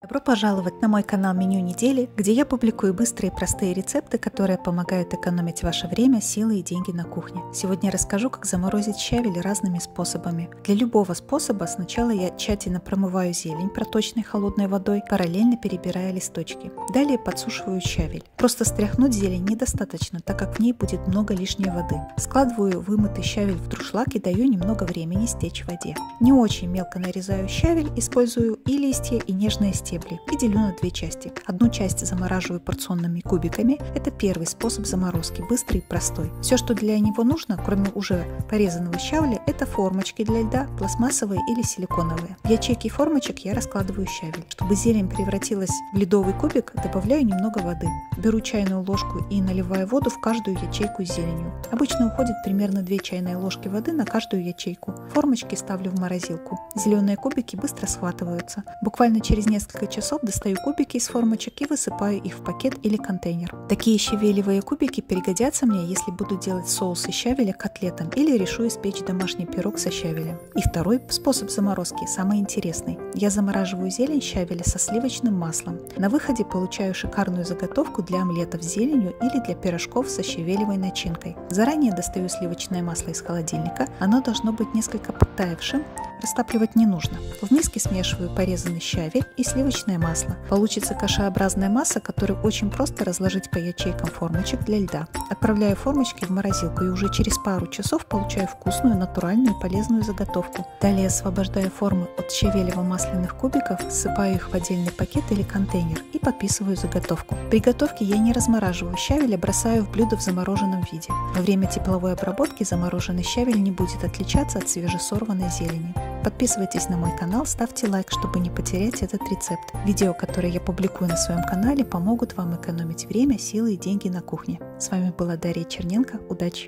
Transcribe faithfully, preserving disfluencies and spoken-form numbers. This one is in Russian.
Добро пожаловать на мой канал Меню Недели, где я публикую быстрые и простые рецепты, которые помогают экономить ваше время, силы и деньги на кухне. Сегодня я расскажу, как заморозить щавель разными способами. Для любого способа сначала я тщательно промываю зелень проточной холодной водой, параллельно перебирая листочки. Далее подсушиваю щавель. Просто стряхнуть зелень недостаточно, так как в ней будет много лишней воды. Складываю вымытый щавель в дуршлаг и даю немного времени стечь в воде. Не очень мелко нарезаю щавель, использую и листья, и нежные стебли. И делю на две части. Одну часть замораживаю порционными кубиками. Это первый способ заморозки, быстрый и простой. Все, что для него нужно, кроме уже порезанного щавеля, это формочки для льда, пластмассовые или силиконовые. В ячейки формочек я раскладываю щавель. Чтобы зелень превратилась в ледовый кубик, добавляю немного воды. Беру чайную ложку и наливаю воду в каждую ячейку с зеленью. Обычно уходит примерно две чайные ложки воды на каждую ячейку. Формочки ставлю в морозилку. Зеленые кубики быстро схватываются. Буквально через несколько часов достаю кубики из формочек и высыпаю их в пакет или контейнер. Такие щавелевые кубики пригодятся мне, если буду делать соус из щавеля котлетам или решу испечь домашний пирог со щавелем. И второй способ заморозки, самый интересный. Я замораживаю зелень щавеля со сливочным маслом. На выходе получаю шикарную заготовку для омлетов с зеленью или для пирожков со щавелевой начинкой. Заранее достаю сливочное масло из холодильника, оно должно быть несколько подтаявшим, растапливать не нужно. В миске смешиваю порезанный щавель и сливочное масло. Получится кашеобразная масса, которую очень просто разложить по ячейкам формочек для льда. Отправляю формочки в морозилку и уже через пару часов получаю вкусную, натуральную и полезную заготовку. Далее освобождаю формы от щавелево-масляных кубиков, ссыпаю их в отдельный пакет или контейнер и подписываю заготовку. При готовке я не размораживаю щавель, а бросаю в блюдо в замороженном виде. Во время тепловой обработки замороженный щавель не будет отличаться от свежесорванной зелени. Подписывайтесь на мой канал, ставьте лайк, чтобы не потерять этот рецепт. Видео, которые я публикую на своем канале, помогут вам экономить время, силы и деньги на кухне. С вами была Дарья Черненко. Удачи!